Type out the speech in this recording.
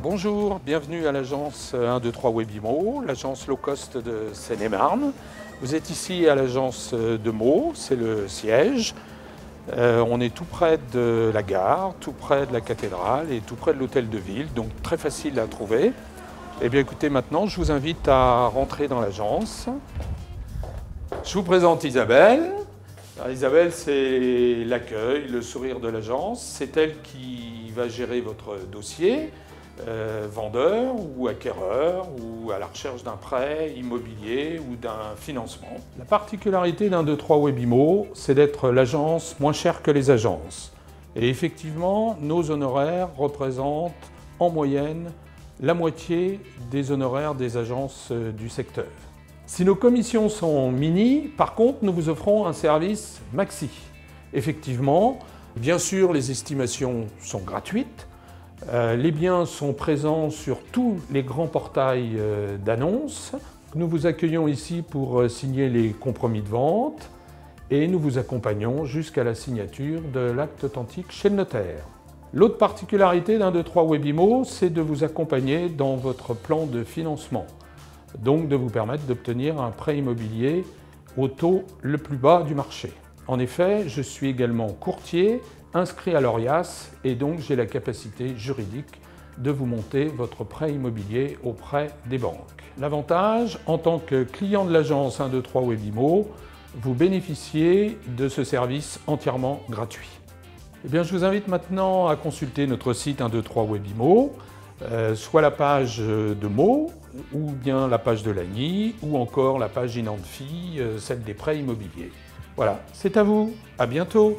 Bonjour, bienvenue à l'agence 123 Webimmo, l'agence low cost de Seine-et-Marne. Vous êtes ici à l'agence de Meaux, c'est le siège. On est tout près de la gare, tout près de la cathédrale et tout près de l'hôtel de ville, donc très facile à trouver. Eh bien écoutez, maintenant je vous invite à rentrer dans l'agence. Je vous présente Isabelle. Alors, Isabelle, c'est l'accueil, le sourire de l'agence. C'est elle qui va gérer votre dossier. Vendeur ou acquéreur ou à la recherche d'un prêt immobilier ou d'un financement. La particularité d'un 123 Webimmo, c'est d'être l'agence moins chère que les agences. Et effectivement, nos honoraires représentent en moyenne la moitié des honoraires des agences du secteur. Si nos commissions sont mini, par contre, nous vous offrons un service maxi. Effectivement, bien sûr, les estimations sont gratuites. Les biens sont présents sur tous les grands portails d'annonces. Nous vous accueillons ici pour signer les compromis de vente et nous vous accompagnons jusqu'à la signature de l'acte authentique chez le notaire. L'autre particularité d'un 123 Webimmo, c'est de vous accompagner dans votre plan de financement, donc de vous permettre d'obtenir un prêt immobilier au taux le plus bas du marché. En effet, je suis également courtier, inscrit à l'ORIAS et donc j'ai la capacité juridique de vous monter votre prêt immobilier auprès des banques. L'avantage, en tant que client de l'agence 123 Webimmo, vous bénéficiez de ce service entièrement gratuit. Eh bien, je vous invite maintenant à consulter notre site 123 Webimmo, soit la page de Meaux, ou bien la page de Lagny, ou encore la page Inanfi, celle des prêts immobiliers. Voilà, c'est à vous, à bientôt.